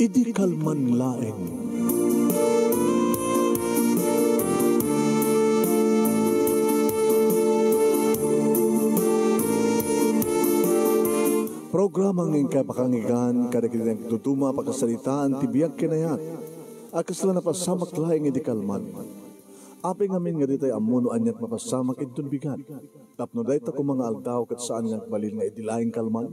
idi kalman laeng. Programang ingkapakangigan kada kinang tutuma pakasalitaan tibiyag kinayat akasla napasamak laeng idi kalman. Aping amin nga ditay amuno anyat mapasamak intun bigat tapno dayta ko mga aldaw kat saan nagbalin nga idi laeng kalman.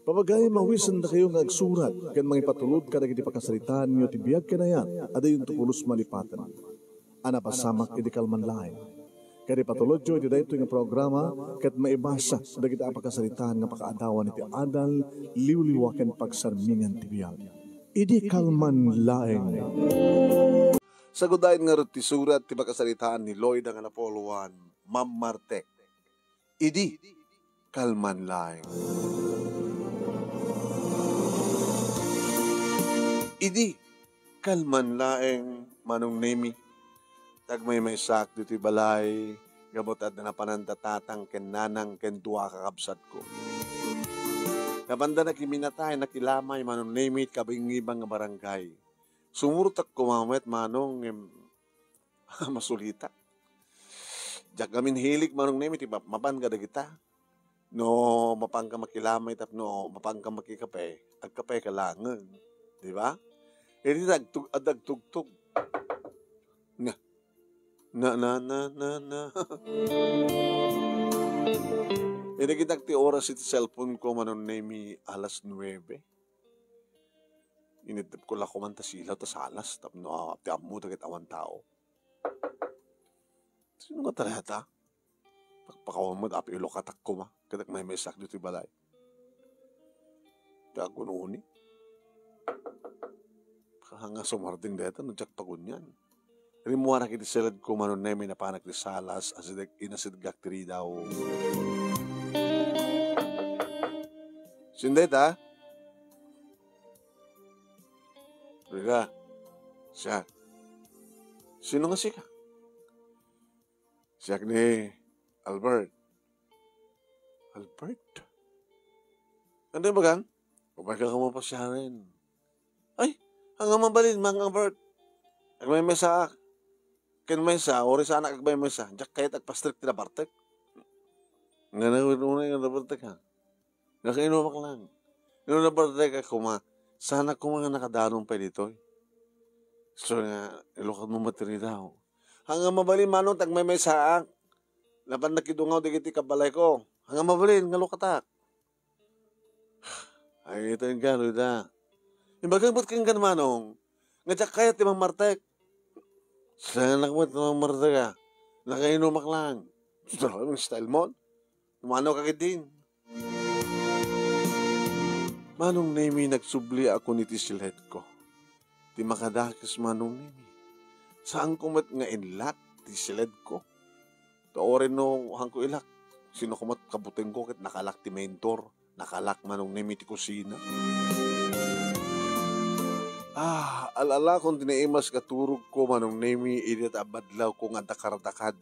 Papagay mawisan na kayo ng agsurat, kan mga ipatulod ka naging ipakasalitaan niyo, tibiyag ka na yan, at ayun tukulos malipatan. Anapasamak, idikalman lain. Kaya ipatulod nyo, iti dahito yung programa, kat maibasa, naging apakasalitaan ng pakaadawan iti adal, liwliwakan pagsarmingan tibiyag. Idikalman lain. Sagudain nga rot ti surat, ti pakasalitaan ni Loida nga napoluan, Ma'am Martek. Idi, kalman lain. Idi, kalman laeng Manong Nemy. Tagmay may sak dito'y balay, gabot at napanantatatang ken nanang ken tuwa kakabsat ko. Napanda na kiminatay na kilamay Manong Nemy kabingibang nga barangay. Sumurtak kumamit Manong masulita. Diyak gamin hilik Manong Nemy, tiba mapan ka dagita. No, mapan ka makilamay tapno, mapan ka makikape, agkape ka langan. Diba? E di nagtugtog. Na. E nagitag ti oras iti cellphone ko Manong Nemy alas 9. Initip ko lang kumanta sila tas alas. Tapno, ti amu tagit awan tao. Sino nga talata? Pagpakawan mo, api ulo katak ko ma. Katak may sak dito balay. Dago noon eh. Hanga sumarding dito, nagtsak pagun yan. Rimuwa na kitisilad ko Manong Nemy na panak ni salas, asidik inasidgak tiri daw. Sindet ha? Riga, siya. Sino nga siya? Siya ni Albert. Albert? Ano yung bagang? Kapag ka mo siya rin. Ay! Ang mabalin, mga Bert. Agmay mesa. Ken mesa, ori sana agmay mesa. Diyak kahit agpastrict na Bartek. Nga nagwinunay na Bartek ha. Nakainumak lang. Ngayon na Bartek ako ma. Sana ko mga nakadanong pa dito. So nga, ilukat mo matiri daw. Hanga mabalin, manong tagmay mesa. Laban na kidungaw, digiti kabalay ko. Hanga mabalin, nga lukatak. Ay, ito yung gano'y da. Imbagang ba't kang Manong? Nga diyak kaya't Mang Martek. Sana nakamit na Mang Martek ha. Nakainumak lang. Gusto lang style mo. Umano ka din. Manong Nemy, nagsubli ako ni Tisilhet ko. Di makadakis Manong Nemy. Saan kumat nga inlak Tisilhet ko? Taorin no hang ko ilak. Sino kumat kabutin ko kit nakalak ti mentor. Nakalak Manong Nemy ti kusina. Alala kong tinaimas katurog ko Manong Nemy idat abadlaw kong adakaradakad.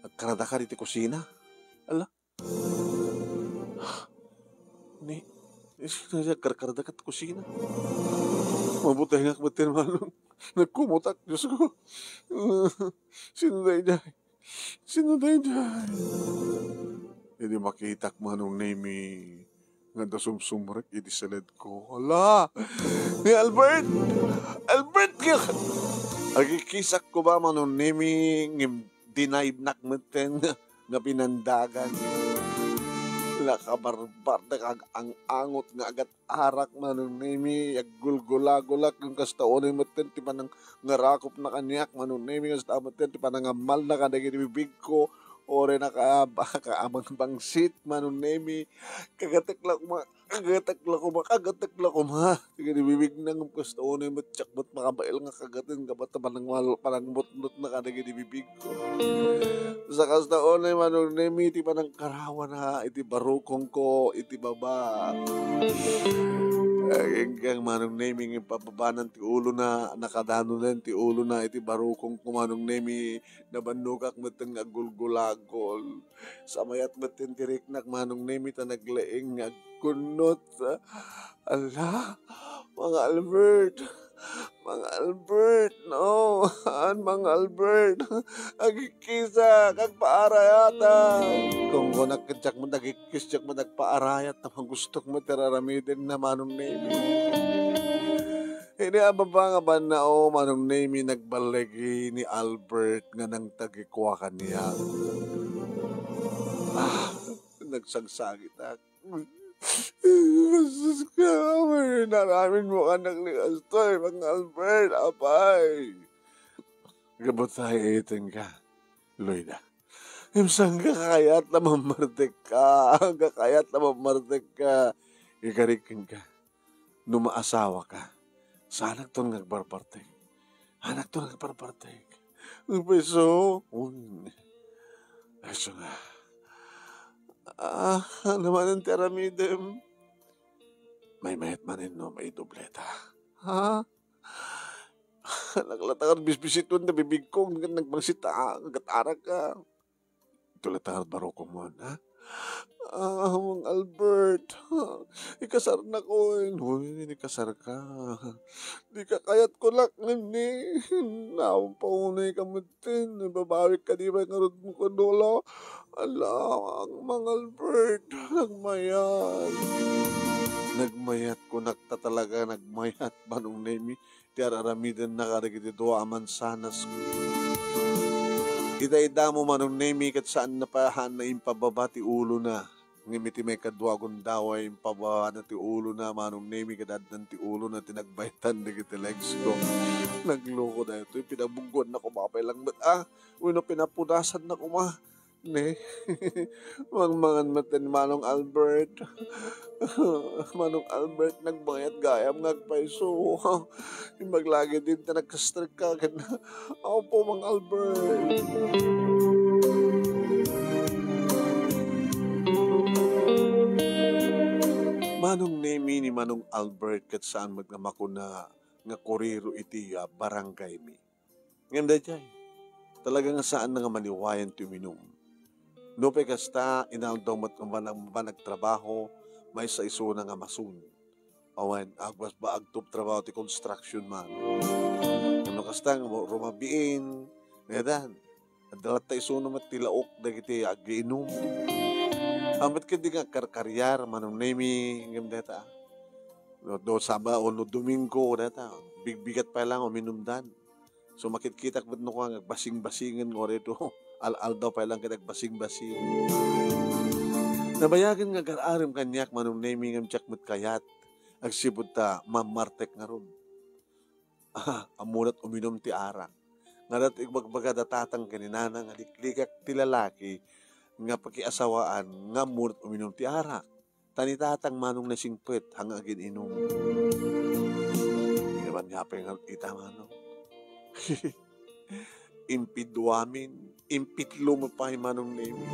Agkaradakad iti kusina. Ala. Ni, isina siya karkaradakad kusina. Mabutay nga kabatin Manong. Nagkumutak, Diyos ko. Sino day day. Hindi makitak Manong Nemy. Nga da sumsumrek, iti salad ko. Hala! Ni Albert! Albert! Agikisak ko ba Manong Nemy dinaibnak matin na pinandagan? Nakabarbar na ang angot nga agat arak Manong Nemy. Aggulgulagulak yung kastaonay matin. Di pa nang ngarakop na kanyak Manong Nemy. Kastaonay matin. Di pa nang amal na kanagibibig ko. Ore na kaabang bangsit Manong Nemy. Kagatek lang kuma. Kagibibig na ng kastaonay matyakbot makabail nga kagatin. Kapat na palangbot-not na kanagibibig ko. Sa kastaonay Manong Nemy, iti pa ng karawan ha. Iti barukong ko, iti baba. Kang Manong Nemy ng papabanan ti ulo na nakadano len ti ulo na iti barukong ko Manong Nemy nabannukak meten nga gulgulagol sa mayat meten tiriknak Manong Nemy ta nagleeng nga kunot. Ala Mang Albert, no, an Mang Albert, agikisa, kagpaarayata. Kung nakitsak mo, nagikisyak mo, nagpaarayat, namang gusto mo, teraramidin na Manong Nemy. Hindi ababa nga ba na, o, Manong Nemy, nagbalagi ni Albert nga nang tagikwa kaniya. Ah, nagsagsagita. Masus ka, may naramin mo ka naglikas to, Mang Albert, apay. Gabot tayo itin ka, Loida. Imsang kakayat na mamartek ka, ikarikin ka, numaasawa ka. Sa anak to nagbarpartek, Upeso, Eso nga. Ah, naman ang teramidem. May mahit manin, no? May dubleta. Ha? Naglatakar bisbisit nun na bibig ko. Nagmangsita. Nagkatara ka. Tulatang baroko mo, ha? Ah, Mang Albert. Ikasar na ko. Uy, ikasar ka. Di ka kayat ko lang. Napaunay ka mo din. Babawi ka di ba yung karot mo ko dolo. Ala, ang Mang Albert. Nagmayat. Nagmayat Manong Nemy. Tiararamidan na karagit ito. Aman sanas ko. Ida-ida mo Manong Nemy kat saan napahan na impababa ti ulo na. Ngimiti may kadwagon daw ay impababa na ti ulo na Manong Nemy kat adan ti ulo na tinagbaitan na kiti legs ko. Nagloko na ito. Pinabugod na kumapay lang. But uy na pinapudasan na kuma. Ne? Mangmangan matin Manong Albert. Manong Albert nagbangyat gayam nagpaiso. Maglagi din na nagkastrik ka. Ako po, Mang Albert. Manong Nemy ni Manong Albert kat saan magnamako na nga kuriro iti barangay mi. Nganda dyan. Talaga nga saan nga maniwayan tuminom. Nope kasta inaldomat ng nagtrabaho may sa iso na nga masun. Awan, agwas ba agtop trabaho ti construction man. Ano kastang rumabiin, ngadan, adalat ta iso naman tilaok dagiti agiinom. Amat ka di nga karkaryar, Manong Nemy, ngam deta. Do Saba o no Domingo, deta, bigbigat pa lang uminumdan. So makikita ko no ko nagbasing-basingan ko rito. Al-al daw pa lang nagbasing-basing. Nabayagan nga kararim kanyak Manong Nemy ng tiyakmat kayat. Agsibod ta, mamartek nga ron. Amunat uminom ti arak. Ngadat igbagbaga datatang kaninana nga liklikak ti lalaki nga pakiasawaan nga munat uminom ti arak. Tanitatang manong nasingpwet hanggang gininom. Hindi naman nga pengar ita manong. Impidwamin, impitlo mo pa Manong Nemy.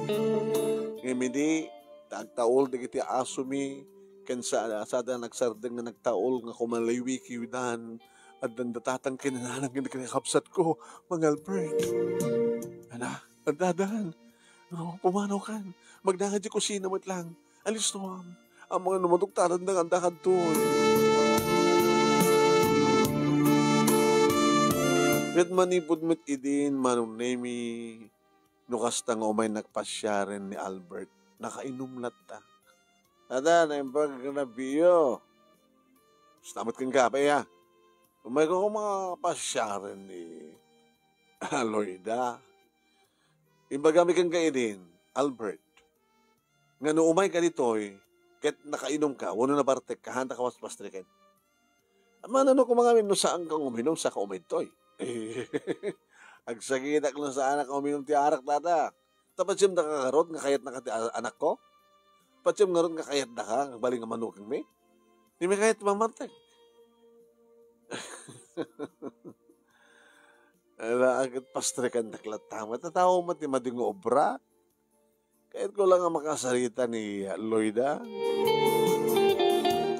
Ngayon hindi, nagtaol na kiti asumi, kansa asada nagsardeng na nagtaol nga kumalawi kiwidan, at nandatatang kinananang kinakapsat ko, Mang Albert. Ana, andadaan, pumanaw kan, magdangad di kusina mo't lang, alis no ang mga namadugtaran ng andakad doon. Red manipod mo't idin, Manong Nemy, nukas ta nga umay nagpasyaren ni Albert. Nakainumlat ta. Tada, naimbag ka na biyo. Stamot kang kapay ha. Umay ko mga pasyaren ni Loida. Imbagami kang kainin, Albert. Nga no umay ka ditoy, ket nakainom ka, wano na bartek ka, hanta ka waspastrikin. Manano ko mga mim, no saan kang uminom, sa ka umay toy. Agsagidak lang sa anak uminom ti arak tata. Tapatsyam na kakarot, nga kayat na ka ti anak ko. Patsyam na ron, nga kayat na ka, nga baling nga manuking may. Hindi may kayat mamartag. Agad pastrikan na klatama. Tatawa mo ti mading obra. Kahit ko lang ang makasarita ni Loida.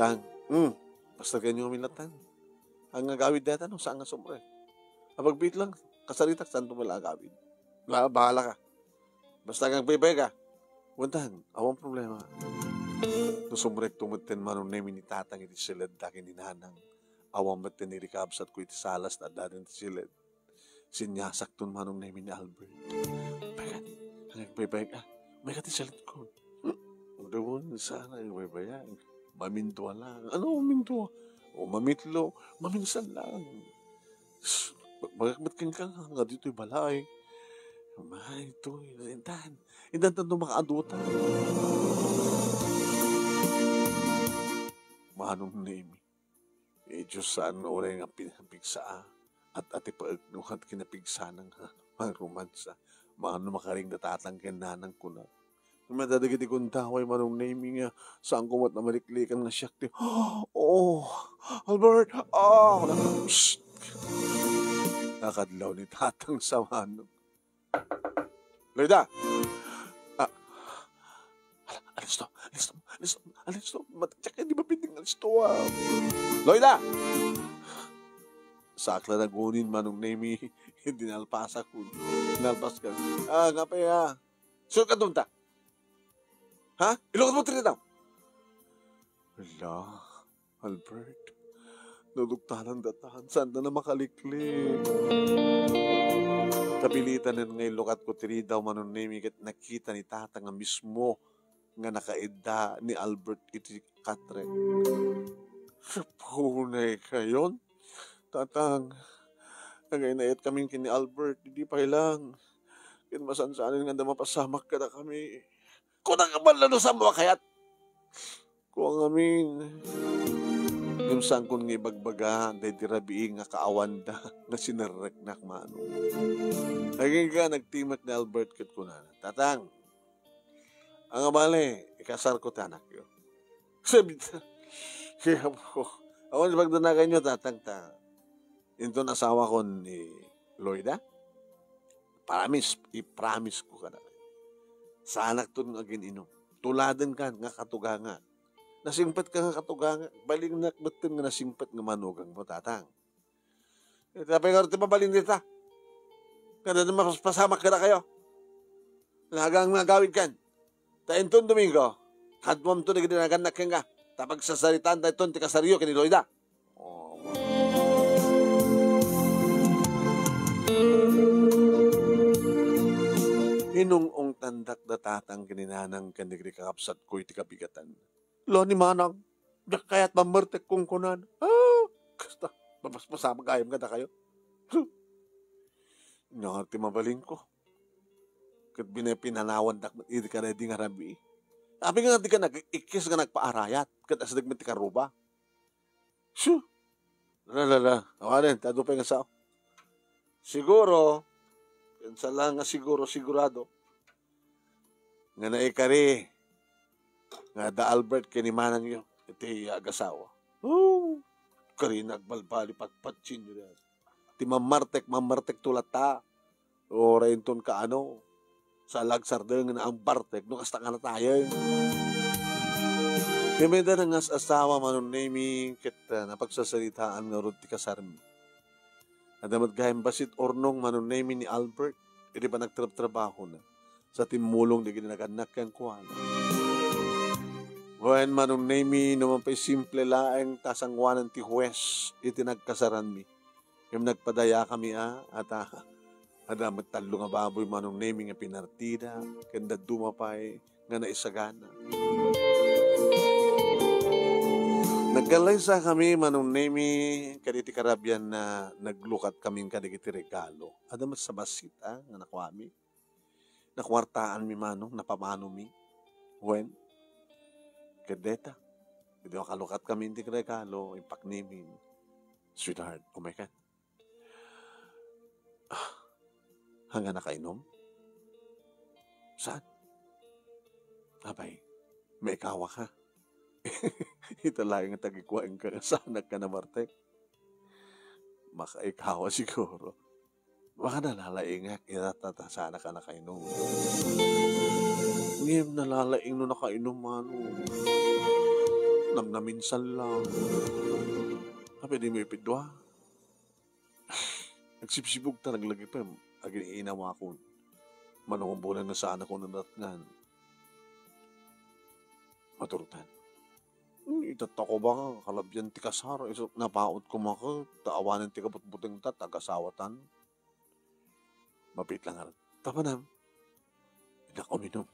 Tang, pastrikan yung minatang. Ang nagawid na tanong, saan nga sumre? Apagbit lang. Kasaritak, saan ito wala agawin? Bahala ka. Basta kang pipay ka. Wantan, awang problema. Nusumrek tumutin Manong Nemy ni tatang iti silad da kininanang. awamat tinirikabsat ko iti salas na darin silid. Sinyasak ton Manong Nemy ni Albert. Bagat, hanggang baybayag ah, may katisalit ko. Doon, sana yung baybayag. Mamintua lang. Ano mamintua? O mamitlo, maminsan lang. Bagat kang kang hangga dito'y balay. May ito'y intan. Intan tanong mga adutan. Manong Nemy, e Diyos saan oray nga pinapigsaa at atipaagnukat kinapigsan ng mga romansa. Maano makaring natatangkin nanang kuna. Madadagiti kong taway Manong Nemy nga saan kumat na maliklikan nga siyak ti. Oh, Albert! Oh! Psst! Nakadlaw ni tatang sa Manong. Loida! Alis to. Matitsak, hindi ba pinding alis to, ah? Loida! Sakla na gunin, Manong Nemy. Hindi nalpas ako. Nalpas ka. Ah, nga pa, ah. Sure ka doon ta? Ha? Ilungan mo trinitaw. Wala, Albert. Nalugtalan datahan. Saan na makaliklik? Kapilitan na ngayon lukat ko trinitaw, Manong Nemy. Nakita ni tatang ang mismo nga nakaida ni Albert iti Katre. Kapunay kayon? Tatang, nagainayat kaming kini Albert, hindi pa ilang. Kinmasansanin nga damapasamak ka na kami. Kunang kaman lalo sa mga kayat! Kuwang amin. Yung sangkon nga ibagbaga, dahi tirabiing nga kaawanda na sinareknak mano. Naging ka, nagtimat ni Albert kat kunana. Tatang, ang amali, ikasar ko tanak yun. Sabi na, kaya po, awan sa pagdanagan nyo, tatang-tang. Ito nasawa ko ni Loida. Promise, i-promise ko ka na. Sanak to nga gininom. Tuladan ka nga katuganga. Nasingpat ka nga katuganga. Baling nakbatin nga nasingpat nga manugang mo, tatang. Ito na pengarot pa baling dita. Kada na mapaspasamak ka na kayo. Lagang mga gawin kan. Tainton Domingo, kadwam to nagdinaganak ka nga. Tapag sasaritaan tayo ton, tikasariyo ka ni Loida. Hinungong tandak na tatang kininanang kanigrikakapsat ko'y tikabigatan. Lo ni Manang, yak kaya't mamertek kong kunan. Ah, kasta, mapaspasamag ayam ka na kayo. Nangarti mabaling ko. Kat binapinanawan tak iti ka na di nga rabi. Sabi nga di ka nag-ikis nga nagpaarayat. Kat asdag mati ka ruba. Shoo! Lala. Awanin, tadupay nga sao. Siguro, kansa lang nga sigurado. Nga naikari. Nga da Albert kinimanan nyo. Iti agasawa. Oh! Kari nagbalbali pagpatsin nyo yan. Iti mamartek tulata. O rainton ka ano. Sa lagsardeng na ang bartek nung kasta ka na tayo. Kimeda na nga sa asawa Manong Nemy kita napagsasalitaan nga rod ti kasarmi. Adamat gayem basit ornong Manong Nemy ni Albert iti pa nagtrabaho na sa timulong di ginaganak kang kuhan. When Manong Nemy naman pa'y simple laeng tasangwanan ti huwes iti nagkasarami. Kim nagpadaya kami at Adamat talong nga baboy Manong Nemy nga pinartida, kanda dumapay, nga naisagana. Nagkalaysa kami Manong Nemy, kaditi karabyan na naglukat kaming kadikiti regalo. Adamat sa basita nga nakwami. Nakwartaan mi Manong, napamano mi. When? Kadeta. Hindi makalukat kami hindi regalo, impact namin. Sweetheart, oh my God. Hangga nakainom? Saan? Abay, may kawa ka. Ito lang ang tagikuan ka. Sanak ka na, Martek. Makaikawa siguro. Baka nalalaingak. Itatata, sana ka nakainom. Ngayon nalalaing no nakainom, Manong. Namnaminsan lang. Pwede mo ipidwa. Nagsipsibog talaga lagi pa. Aging inawa ko, manungumbulan na sana ko nanatnan. Maturutan. Itatako ba ka, kalabyan ti kasar, isok napaot kumaka, taawanan ti kabutbuteng ta, tagasawatan. Mapit lang nga rin. Tapanam. Inakaw ninom.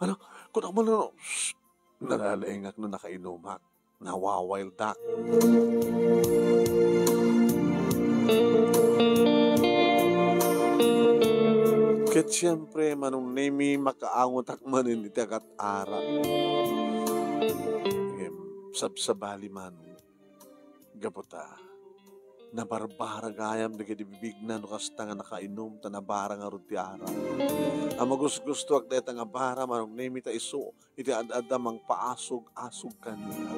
Anak, kung ako malaro, shhh, nalalaingak na nakainumak, nawawild duck. Kaya't siyempre, Manong Nemy, makaangot at maninitag at arak. Sabsabali man, gaputa, nabarbara gayam, nagibibig na nukas tanga nakainom, tanabara nga rin ti arak. Ang magus-gusto at deta nga bara, Manong Nemy, ta iso, iti ad-adam ang paasog-asog kanila.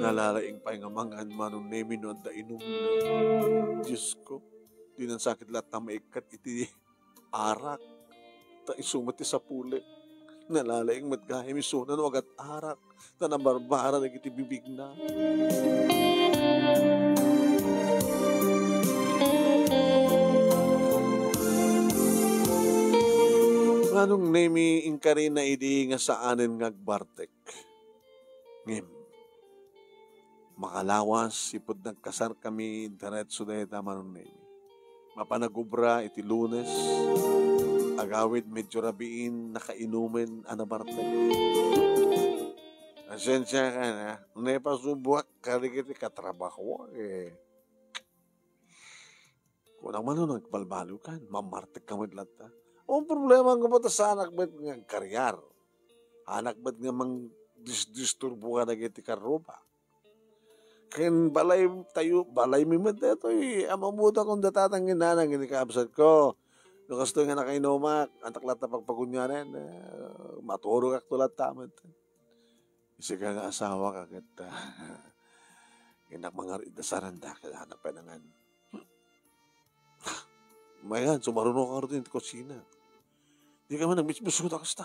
Nalalaing pa yung amangan, Manong Nemy, no, da inom na. Diyos ko, di nang sakit lahat na maikat iti arak, ta isumati sa puli. Nalalaing matgahim isunan o agad arak, na nabarbara na kitibibig na. Manong Nemy, ingkarin na idi nga saanin ngagbartek. Ngem, makalawas, ipod nagkasar kami, diretso na ita, Manong Nemy. Mapanagubra, iti Lunes, agawid medyo rabiin, nakainumin, anabarte. Asensya ka na, nepasubuak, karikiti katrabaho. Eh. Kung naman nun, nagbalbalo ka, mamartik ka madlat ta. O problema nga ba ta sa anak ba't nga karyar? Anak ba't nga mang disturbo ka na kiti karoba? Ken balay tayo, balay mimat na ito eh. Amamuta kong datatangin na nang inikaabsat ko. Nukas to nga nakainomak, antaklat na pagpagunyanan, maturo kak tulat tamat. Kasi ka nga asawa kakit, inak mga dasaran da, kailangan na penangan. Mayan, sumarunok ka rin yung kusina. Hindi ka man nagmisbuso na kasta.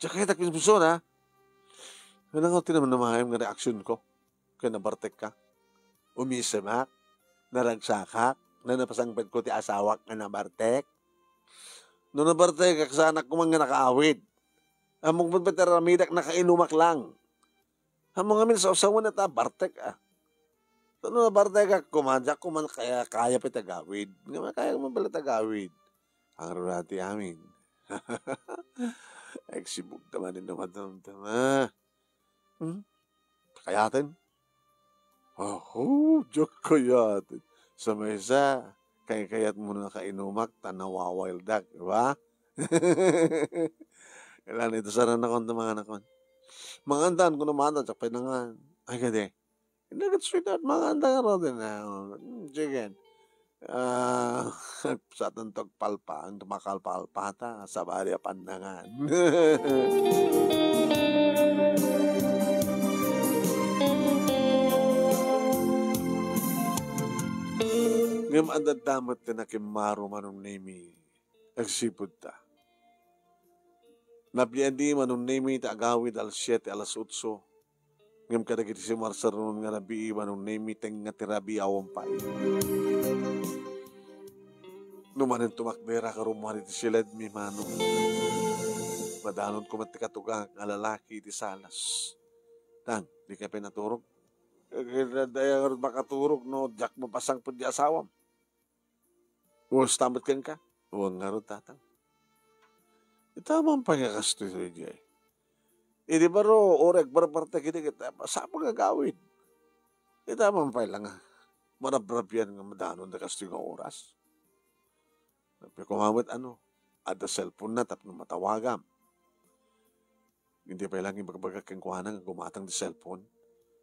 Tsaka kita nagmisbuso na. Nangangotin naman na mahayam ng reaksyon ko. Kaya nabartek ka. Umisemak, naragsakak, nanapasangpad ko ti asawak na nabartek. Noon na barte, kaksanak ko mga nakaawid. Among pagpataramidak, nakainumak lang. Among amin sa usawan na ta, bartek ah. Noon na barte, kakumadya ko man kaya pitagawid. Nga kaya ko man pala tagawid. Ang rurati amin. Eksibog naman din naman damdama. Kayatin? Oh, joke ko yatin. Sa may isa. Kaya-kaya't mo na kainumak, tanawawild duck, diba? Kailan ito saran akong mga anakon. Mga andan, kung naman, tsaka pinangan. Ay, gade. Nagat sweetheart, mga andan ka rin. Chicken. Sa tantog palpa, ang tumakalpalpata, sa bariya pandangan. Ngam andadamat ka na kimaro, Manong Nemy, agsipod ta. Napliadi, Manong Nemy, taagawid al-7, al-8. Ngam ka na kiti si Marsaron nga rabi, Manong Nemy, tenga tirabi awang pa. Numanin tumakdera ka rumari ti silad mi, Manong. Madanon kumatikatugang ang lalaki ti salas. Tang, di ka pinaturog. Kaya daya ka makaturog, no? Diyak mapasang po di asawam. Uwas tamat kan ka? Uwang nga rin tatang. Itamang pangakasto ito niya eh. Hindi ba ro, oreg, barbarta kinikit, saan mga gawin? Itamang pa lang ha. Manabrab yan nga madanon na kasto yung oras. Kumamit ano, ada cellphone na tapos matawagam. Hindi pa lang yung magpagkakangkuhanan ang gumatang di cellphone.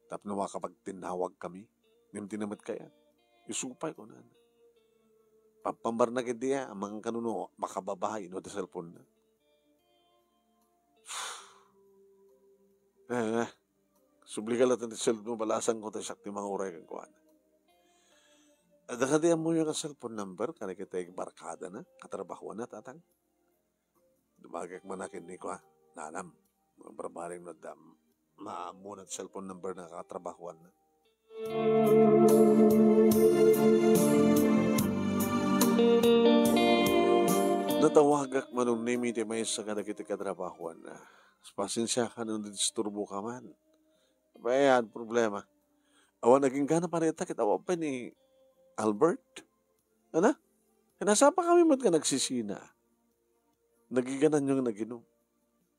Tapos nawa kapag tinawag kami, nimtinamat kaya. Isupay ko na. Pampambar na kaya, ang mga kanuno, makababahay, no, at cellphone na. Subligal at ang cellphone, balasan ko tayo sakti mga oray kang kuhan. At nakadiyan mo yung cellphone number, kaya kita yung barkada na, katrabaho na, tatang. Dumagak manakin ni ko, ha? Nalam, mga barbaring na dam. Maamun at cellphone number na katrabahuan na. Natawagak Manong Nemy ti may isa ka na kiti katrabahuan na. Pasensya ka nung disturbo ka man. Ayan, problema. Awan naging gana pareta kita pa ni Albert. Ano? Kanasa pa kami mo't ka nagsisina. Nagiganan yung naginom.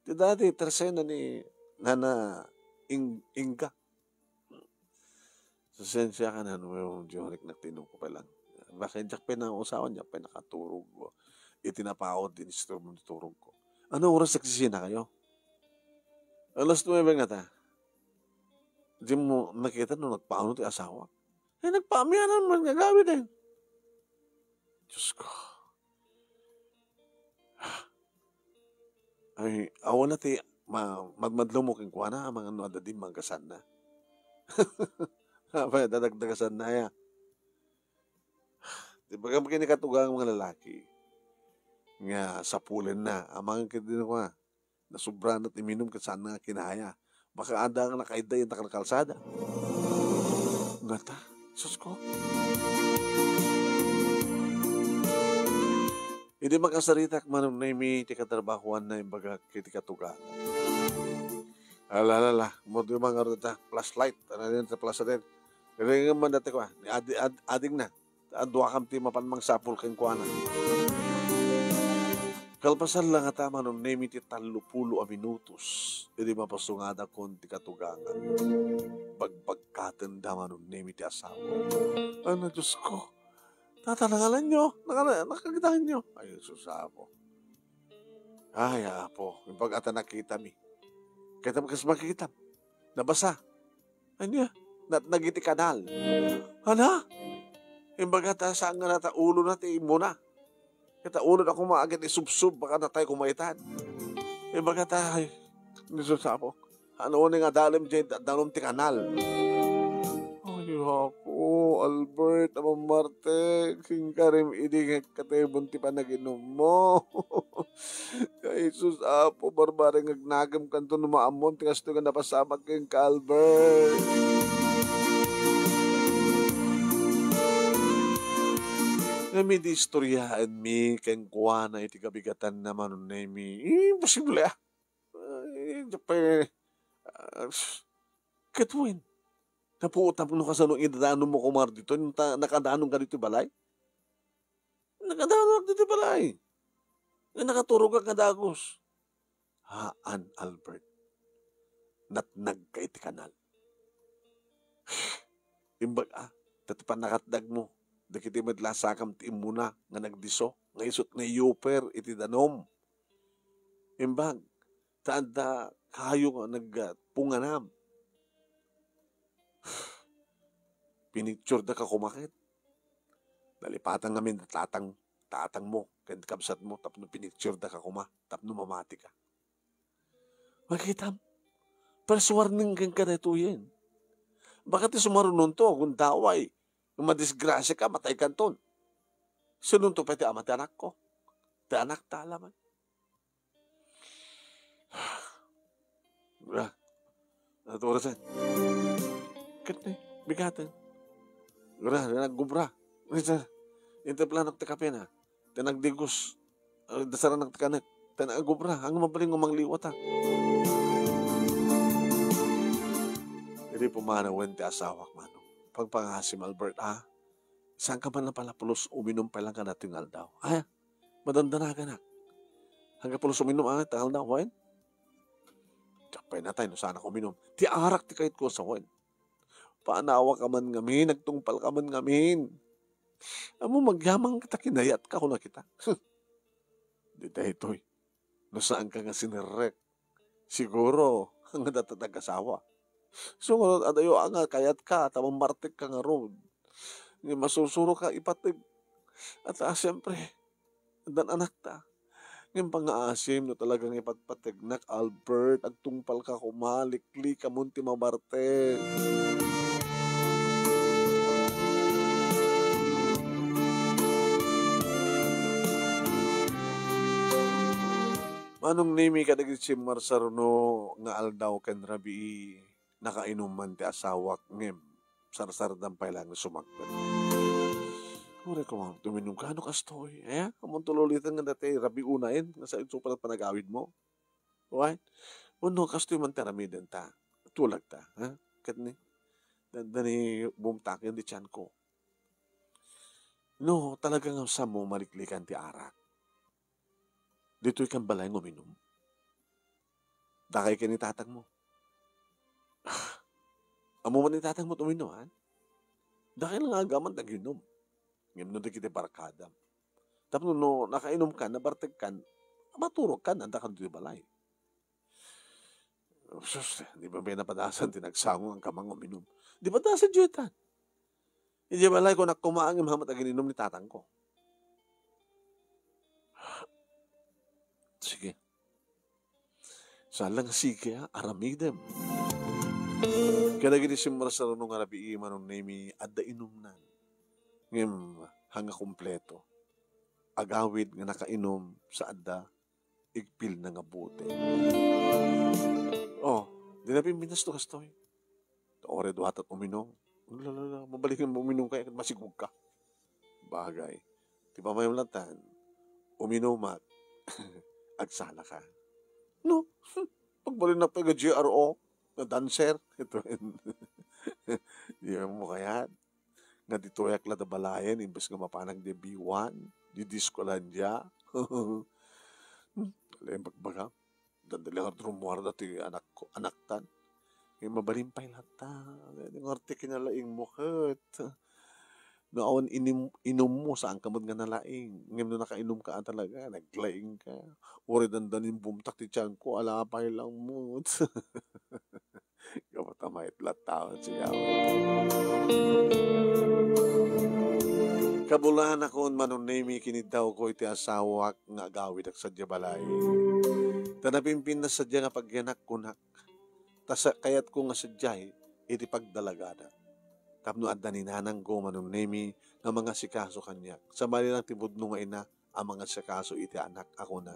Di dati, tersena ni Nana Inga. Sasensya ka na yung Jorik na tinong ko pa lang. Bakit diyak pinangusawan niya, pinakaturog ko. Itinapaod, dinisturb mo turog ko. Anong oras nagsisina kayo? Alas 9 nga ta. Di mo nakita nung nagpaano ti asawa. Eh, nagpaamiya naman, gagawin din. Diyos ko. Ay, awan na ti, magmadlo mo kong kuha na, mga ano adadim, mangkasan na. Habay, dadagdagasan na ya. Di ba kami kinikatugang mga lalaki nga sapulin na, amang kitin ko ha, nasubran at iminom kasan na kinahaya. Baka ada nga nakaiday yung takalkalsada. Ngata, sus ko. Hindi makasarita Manong Nemy, tikatrabahuan na yung baga kitikatuga. Alala, mundo yung mga rata, flashlight, ano din sa plaza din. Kaya nga man dati ko ha, ading na, adwa kam ti mapanmang sapul kang kuana. Kalpasan lang ata Manong Nemy ti 30 a minutos. Hindi mapasungada kon ti katugangan. Bagpagkatanda Manong Nemy ti asawa. Ano Diyos ko? Tatanangalan nyo. Nakakitahan nyo. Ay, susapo. Ay, apo. Yung pag ata nakita mi. Kita makas makikita. Nabasa. Ano ya? Nagiti kanal. Ano? Yung pag ata saan nga nata ulo natin mo na. Kita ulo na kumaagit, isubsub, baka na tayo kumaitan. E baka tayo, nisusapok. Ano nga dalim dyan, dalom ti kanal. Ay, hapo, Albert, amang Marte, singkarim idig, katibon ti panaginom mo. Jesus, apo, barbaring agnagam kanto numaamon, tingas ito ka napasamag kayong ka, Albert. Nami di istorya at mi keng kuha na iti kabigatan na Manong Nemy. Imposible ah. Japan. Katuin. Napuutap nung kasanong idadaanong mo kumar dito. Nakadaanong ka dito balay? Nakadaanong ka dito balay. Nakaturog ka kadagos. Haan, Albert. Natnag ka iti kanal. Imbag ah. Tatipan nakatdag mo. Dakiti madlasakam ti imuna nga nagdiso, nga isot na yuper iti danom. Imbag, taan da kayo nga nagpunganam. Pinicture da ka kumakit. Nalipatan namin na tatang mo, kantkabsat mo, tapno pinicture da ka kuma, tapno mamati ka. Magkitam, persuarning kang karetuyin. Bakit sumarunon to, kung daway, kung madisgrasya ka, matay ka ton. Sunod to pwede ama ti anak ko. Ti anak ta alaman. At orasan. Katne, bigatan. Gura, naggubra. Intaplanok ti kapena. Tinagdigus. Dasaran ng tikanet. Tinagubra. Ang mabaling umangliwat ha. Hindi pumanawin ti asawak man. Pagpangasim, Albert, ah, saan ka man na pala pulos uminom pa lang ka natin ng aldaw? Ah, madanda na ka na. Hanggang pulos uminom, ah, tangal na, huwain? Tsapay na tayo, saan ako uminom? Ti arak ti kahit ko sa huwain. Paanawa ka man ngamin, nagtungpal ka man ngamin. Amo, magyamang kita, kinayat ka, hula kita. Di tayo ito'y. Nasaan ka nga sinirek? Siguro, hanggang natatag-asawa. So, adayo nga, kayat ka, tamang martik ka nga road. Masusuro ka, ipatig. At siyempre, dan anak ta. Ngayon pang-aasim na talagang ipatpatig. Nak, Albert, agtungpal ka, kumalikli ka, munti mamartik. Manong Nemy ka nag-itsim marsaruno nga aldaw ken rabii. Nakainuman ti asawak ngem. Sarsardang pailang na sumagpan. Kure ko mga tuminong ka, ano kastoy? Eh, kamuntulitan nga dati, rabi unain, nasa itsupan at panagawid mo. Right? Ano kastoy man taramidin ta? Tulag ta, ha? katni dandani bumtak yung di tiyan ko. No, talagang sa mo mariklikan ti arak. Dito'y kambalay ng uminom. Dakay ka ni tatang mo. Amo man ni tatang mo uminom, ha? Dakay lang agaman nag-inom. Ngayon na kita barakada. Tapos no, nakainom ka, nabartag ka, maturog ka, nanda ka dito'y balay. Sus, di ba may napadasan, tinagsangong ang kamang uminom. Di ba dasan, Jutan? Hindi ba lang ko nakumaang yung hamat agininom ni tatang ko? Sige. Salang sige, aramidem. Kaya naginisimula sa ranong arabi imanong nemi at dainom na. Ngayon, hanga kumpleto. Agawid nga nakainom sa adda, igpil na nga buti. Dinapin minas to kastoy. Taore duhat at uminom. Lala, mabalik mo uminom ka, masigog ka. Bagay. Di ba may ulatan? Uminom at agsala ka. No? Pagbalik na pag GRO, na dancer, ito. Di ba mo kaya? Nga ditoyak la tabalayan, imbes nga mapanag di B1, di Discolandia. Alam, pagbaga. Dandalang rumwar dati anak ko, anak tan. Ngayon, mabalimpay lahat ta. Ngayon, ngorte kinalaing mo, Kurt. Noon, inom mo sa angkamod nga nalaing. Ngayon, nung nakainom ka talaga, naglaing ka. Uri, dandanin bumtak ti tiyan ko, alapay lang mo. Kapatamay, lahat tao at siya. Kabulaan ako, Manong Nemy, kinitaw ko iti asawak nga agawid ak sadya balay. Tanapimpin na sadya nga pagyanak-kunak. Kaya't ko nga sadyay, iti pagdalagada. Tapno at daninanang ko, Manong Nemy, ng mga sikaso kanya. Sa mali ng tibod nung ina, ang mga sikaso iti anak ako na.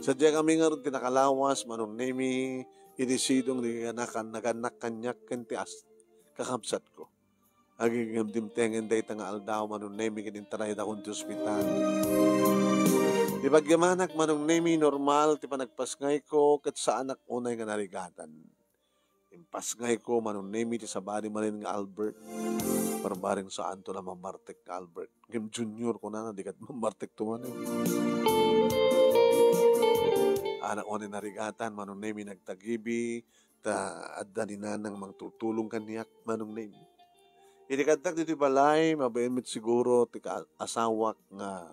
Sadya kami nga rin tinakalawas, Manong Nemy, itisidong naganakan, naganak kanya, kantias, kakamsat ko. Agigam dimtengen day tanga aldaw, Manong Nemy, kinintaray na kong ti ospital. Di pagyamanak, Manong Nemy, normal, ti panagpasngay ko, kat sa anak unay nga narigatan. Impasngay ko, Manong Nemy, ti sabari marin nga Albert. Parang sa anto na mamartek ka, Albert. Game junior ko na, di kat mamartek tumanin. Anak unay narigatan, Manong Nemy, nagtagibi, ta adaninan ng mangtutulong kaniyak, Manong Nemy. Itikadak dito balay, mabayimit siguro, tika asawak nga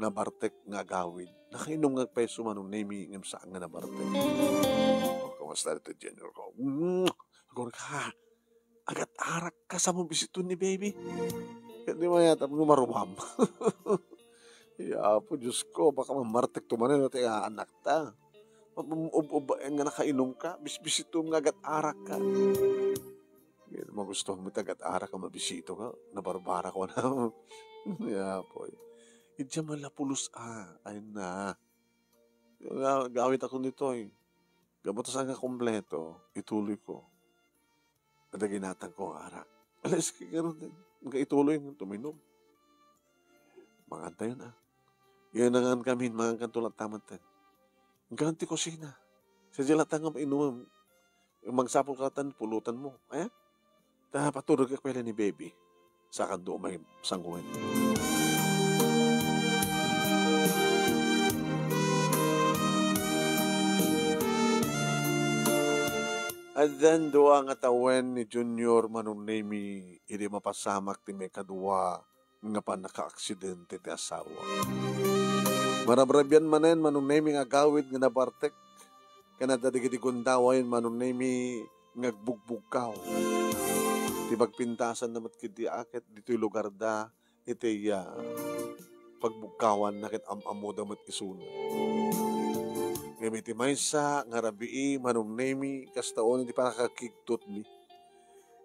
nabartek nga gawid. Nakainom nga peso, Manong Nemy, ngam saan nga nabartek. Kamusta dito, Junior ko? Agor ka, agat arak ka sa mong bisito ni baby. Hindi mo yata mo maruwam. Iya po, Diyos ko, baka mamartek tumanin at anak ta. Ubayan nga nakainom ka, bisbisito nga agat arak ka. Magustuhan mo agat arak ka, mabisito ka, nabarbara ko na. Iya po, idya malapulos ay na. Gawit ako nito eh. Gabotas ang kompleto, ituloy ko. At naginatang ko arak. Alas ka gano'n din. Magkaituloy ng tuminom. Manganta yun ah. Yan ang kami, manganta tulang tamantan. Ganti kusina. Sa dilatang ang inuman. Magsapong katan, pulutan mo. Ayan. Tapatulog ka pala ni baby. Sa kando may sangguin. At then doa nga tawen ni Junior, Manong Nemy, hindi mapasamak ti may kaduwa nga pa naka-aksidente ti asawa. Marabrabyan manen, Manong Nemy, nga gawid nga nabartek. Kanadadigidigundawain, Manong Nemy, nga bugbugkaw. Ti pagpintasan na matkiti akit, dito'y lugar da, iti pagbugkawan nakit am-amoda matkisuna. Gamiti maysa, nga rabii, Manong Nemy, kastaon iti parakakiktot mi.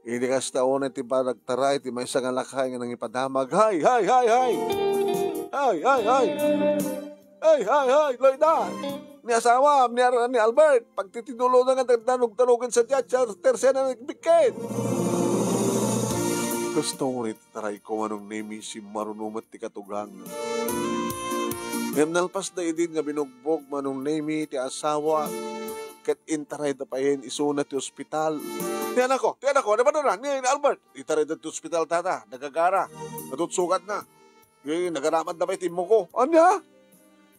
Hindi kastaon iti paragtaray, iti maysa nga lakay nga nangipadamag. Hay, hay, hay, hay! Hay, hay, hay! Hay, hay, hay! Loida! Ni asawa, ni Albert, pagtitidulo na nga nagtanog-tanogan sa tiyan, tersena nagbikit! Kastaon iti taray ko, Manong Nemy, si marunumat ti katugang. Ngayon nalpas na idin nga binugbog, Manong Nemy, ti asawa, ket intaray da payen isuna ti ospital. Ti anak ko, naman na, ni Albert, intaray da ti ospital tata, nagagara, natutsukat na. Yung nagaraman da pay timo ko. Anya?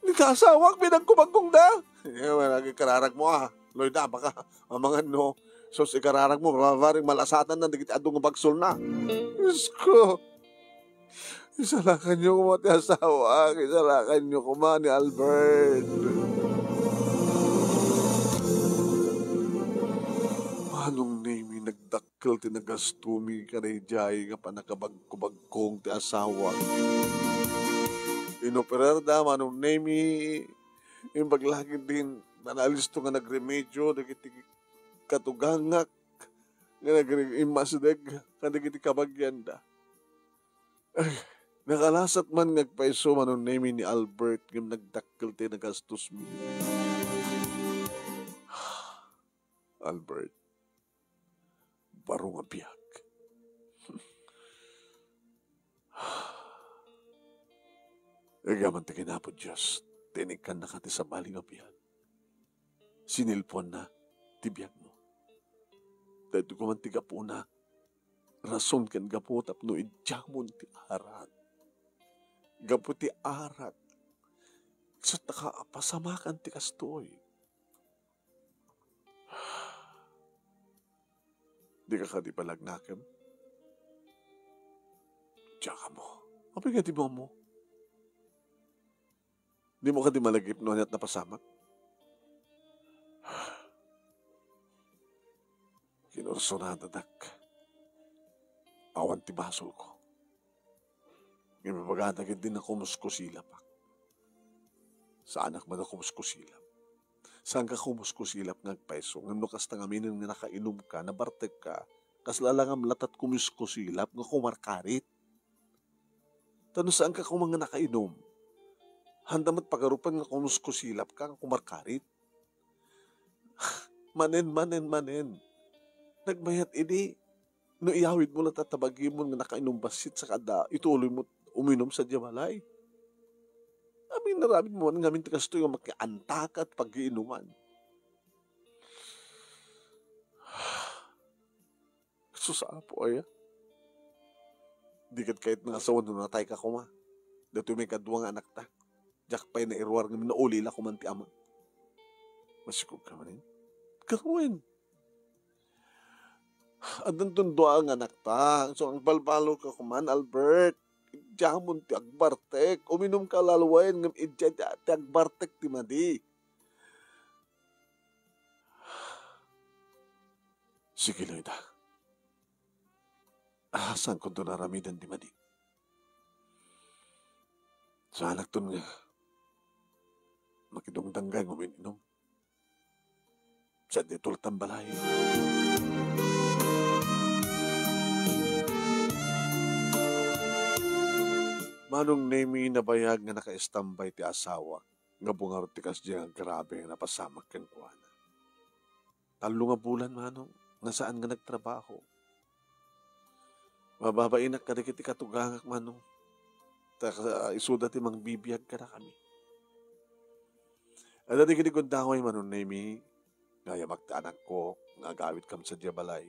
Ni kasawak, binagkumagkong da. Ewan, lagi kararag mo ah. Loida, baka mamangan no. Sos, ikararag mo, mabaring malasatan na, dikit adong bagsul na. Diyos ko. Isalakan niyo ko mati asawa, isalakan niyo ko man ni Albert. Manong Nemy nagdakkel tinagastumi kanayjay nga panakabagkubagkong ti asawa. Inoperar da Manong Nemy yung paglakit din nanalisto nga nagremedyo dagiti katugangak nga nagrimasdeg kadagiti kabagyanda. Ay, nakalasat man nagpaiso Manong Nemy ni Albert ng nagdakkel ti nagastos mi. Albert, barong abiyak. Agaman ti kinapod Diyos, tinikan na ka ti sa baling abiyak. Sinilpon na, tibiyak mo. Dahil tukuman ti gapo na, rason kan gapo tapno idjamon ti arak. Gapo ti arak. So nakaapasamakan ti kastoy. Di ka di palagnakem? Tsaka mo. Kapag nga di ba mo? Di mo ka di malagip noon at napasamak? Kinurso na nanak. Awan ti basol ko. Ipapagatagin din na kumuskusila pa. Sa anak man na kumuskusila. Saan ka kumuskusilap ngagpaiso? Ngamno kas tangaminan nga nakainom ka, nabarteg ka, kas lalangam latat kumuskusilap nga kumarkarit. Tano saan ka kung mga nakainom? Handamat pagarupan nga kumuskusilap ka, nga kumarkarit. Manen. Nagmayat ini, no iyawid mo latat tabagin mo nga nakainom basit sa kada, ituloy mo uminom sa jamalay. Amin naramid mo man ngamin tikas ito yung makiantak at pag-iinuman. Gusto sa apo ay di kat kahit nga asawa nung natay ka kuma. Dito may kadwa nga anak ta. Diyak pa'y nairwar ngamin na ulila kumanti ama. Masikog ka manin. Kakawin. At nandun doa nga anak ta. So ang balbalo ka kuman Albert. Jamon ti agbartek, uminom ka lalawain ng idya ti agbartek ti madi. Sige Loida, ahasan ko doon naramidan ti madi. Sa anak doon nga, makidong-danggay uminom. Sa ditol tambalay. Manong Nemy nabayag nga naka-estambay ti asawa nga bungar ti kasdya nga grabe nga napasamak ken kuana. Talo nga bulan manong nga saan nga nagtrabaho. Mababain at kadikit ikatugangak manong. Isuda ti mang bibiyag ka na kami. At adikit ikundaway Manong Nemy gaya magtaanak ko nga gawit kam sa jabalay.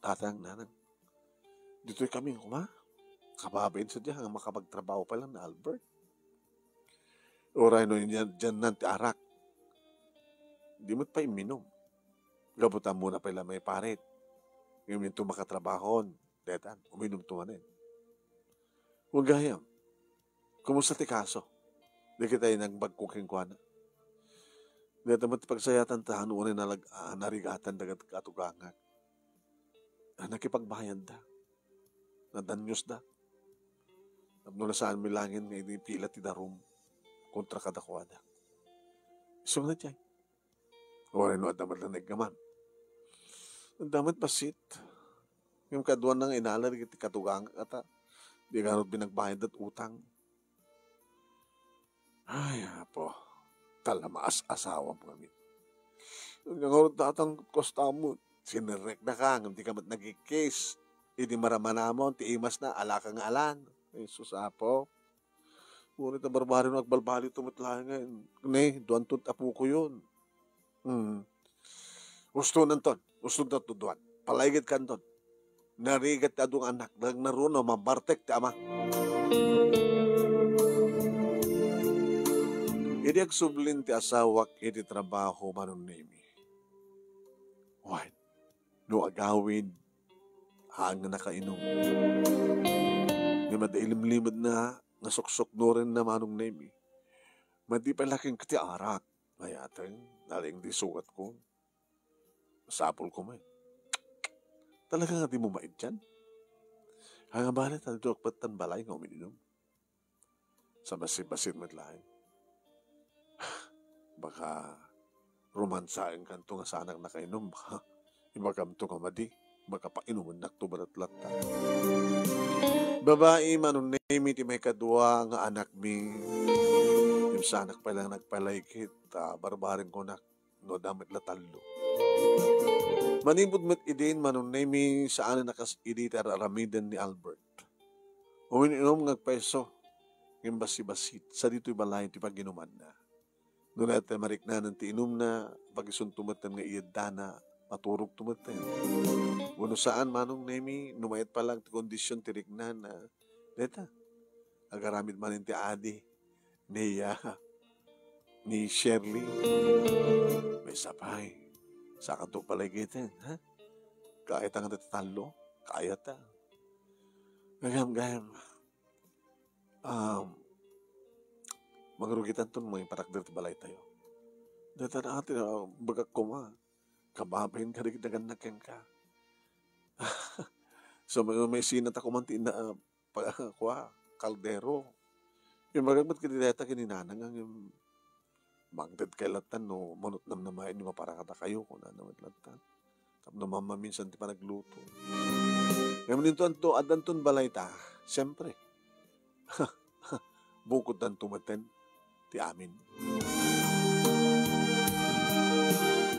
Tatang nanang dito'y kami kuma. Kababain sa diya, hanggang makapagtrabaho pa lang na Albert. Oray no, dyan na ti arak. Hindi mo't pa iminom. Gabutan muna pa ilang may parit. Ngayon ito makatrabahon. Detan, uminom tumanin. Huwag gayam. Kumusta ti kaso? Di kita yung nagbagkuking kuha na. Detan mo't pagsayatan tahan unin narigatan dagat katugangak. Nakipagbayan da. Nadanyos da. Nabno na saan may langin nga inipila ti darum kontra kadakwada. Isang na tiyay. O rin o adamat na nagkaman. Ang damat basit. Yung kaduan ng inala di katugang kata. Di ganot binagbayad at utang. Ay po. Talamaas asawa mo kami. Nangarot datang kosta mo. Sinirek na ka. Ngayon di ka mat nagikis. Hindi maraman na mo, tiimas na, alakang alan. Ay, susapo. Ngunit na barbaro na agbalbali tumitlahan ngayon. Neh, duwan to't apo ko yun. Gusto nun ton. Gusto na to duwan. Paligid ka nun. Narigat na doon anak. Nang naruno, mabartek ti ama. Idi agsublin ti asawak idi trabaho Manong Nemy. What? No agawid. Hang na nakainom. Nga madailim-limad na nasuksok no rin na Manong Nemy. Madi palaking kati arak. Mayateng, naling di sukat ko. Masapol ko man. Talaga nga di mo maid dyan. Hanga balit, nandok ba't tanbalay nga umininom? Sa masib-masib matlahin. Baka romansain ka ito nga sanang nakainom. Baka ibagamto ka madi. Baka painuman naktuban at lakta. Babae, Manong Nemy, ti may kadwa nga anak mi. Yung sanak palang nagpalaykit, barbaring ko nak, no damit latalo. Manibod met idin Manong Nemy saan nakas idit aramidan ni Albert. Umininom ngagpeso, ng basi-basit, sa dito'y balay ti paginuman na. Doon natin mariknanan ti inum na, pagisuntumatan nga iyadana, maturog tumaten. Wano saan Manong Nemy, numayat pa lang ti kondisyon ti riknan na, deta, agaramid manin ti adi, niya, ni Shirley. May sapay, saka to palagitan, ha? Kahit ang natatalo, kaya ta. Gagam-gam, magrugitan ton mga iparakder ti balay tayo. Deta na atin, bagak kuma, kababayin ka rin naganakin ka. So may sinat ako man tina kaldero. Yung magagmat kinileta kininanang ang yung magdad kay latan no manot namnamain yung maparakata kayo kung nanamad latan. Tapno mama minsan ti pa nagluto. Ngayon nito anto at anton balay ta. Siyempre. Bukod ang tumaten ti amin.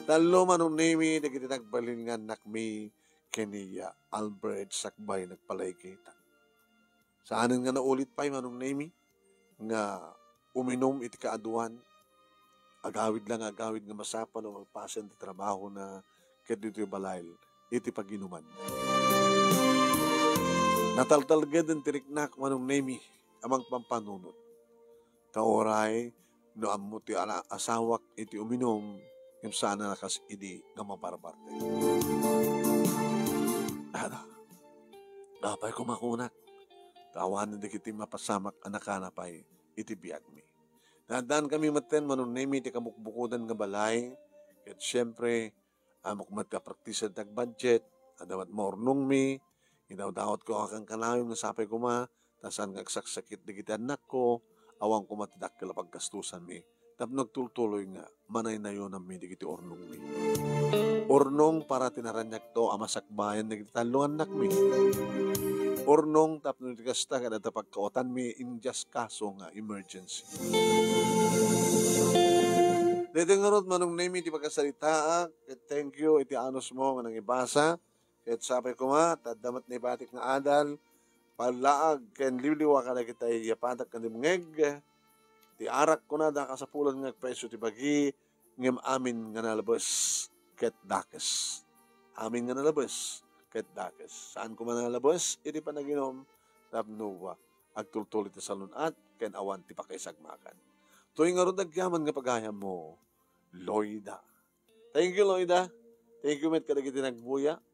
Talo Manong Nemy, nagkitinagbalin nga nakmi kaniya Albert sakbay nagpalaykita. Saanin nga naulit pa Manong Nemy nga uminom iti kaaduan agawid nga masapan o magpasan ti trabaho na ket dito'y balayl iti paginuman. Nataltalged ang tiriknak Manong Nemy amang pampanunot. Kaoray no ammo ti asawak iti uminom yung sana nakas idi nga mabarabarte. Ano? Napay kumakunak. Tawanan di kiti mapasamak anakanapay iti biag mi. Nadaan kami maten Manong Nemy ti kamukbukudan nga balay. At syempre, amok matkapraktisa at nagbudget. Adawat mornong mi. Inawdawat ko akang kanayong nasapay ko ma. Tasan nga agsaksakit di kiti anak ko. Awang ko matidak kala pagkastusan mi. Tap nagtultuloy nga, manay na yun ang midigiti ornong mi. Ornong para tinaranyak to, amasakbayan, nagtitalungan nak mi. Ornong tap nagtikasta ka na tapagkaotan mi, in just kaso nga, emergency. Dito nga ron, Manong Nemy, di pagkasalita, thank you, iti anos mo, nga nangibasa, at sapay ko ma, tadamat na ibatik na adal, palaag, ken libliwa ka na kita, yapatak ka dimngeg, ti arak ko na dakasapulan nga peso ti bagi ngem amin nga nalabas ket dakes. Amin nga nalabas ket dakes. Saan ko man nalabas, iti panaginom tapnowa agtultulit ti salunat ken awan ti pakaisagmakan. Tuig nga ron dagyaman nga pagayam mo, Loida. Thank you Loida. Thank you met kadagiti nagbuya.